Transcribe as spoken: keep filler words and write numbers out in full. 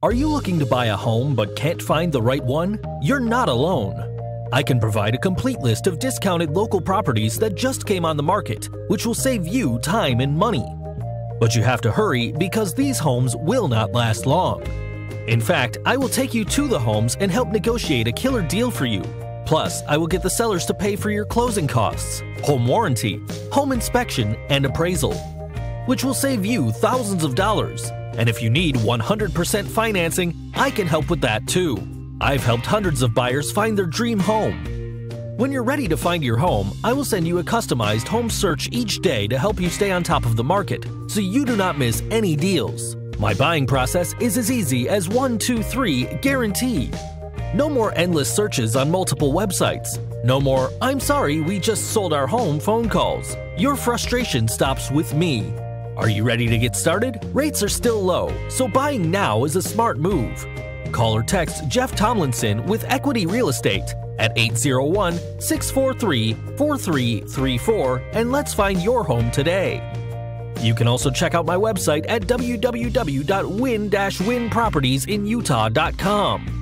Are you looking to buy a home but can't find the right one? You're not alone. I can provide a complete list of discounted local properties that just came on the market, which will save you time and money. But you have to hurry because these homes will not last long. In fact, I will take you to the homes and help negotiate a killer deal for you. Plus, I will get the sellers to pay for your closing costs, home warranty, home inspection, and appraisal, which will save you thousands of dollars. And if you need one hundred percent financing, I can help with that too. I've helped hundreds of buyers find their dream home. When you're ready to find your home, I will send you a customized home search each day to help you stay on top of the market so you do not miss any deals. My buying process is as easy as one two three guaranteed. No more endless searches on multiple websites. No more, "I'm sorry, we just sold our home" phone calls. Your frustration stops with me. Are you ready to get started? Rates are still low, so buying now is a smart move. Call or text Jeff Tomlinson with Equity Real Estate at eight zero one, six four three, four three three four and let's find your home today. You can also check out my website at w w w dot win dash win properties in utah dot com.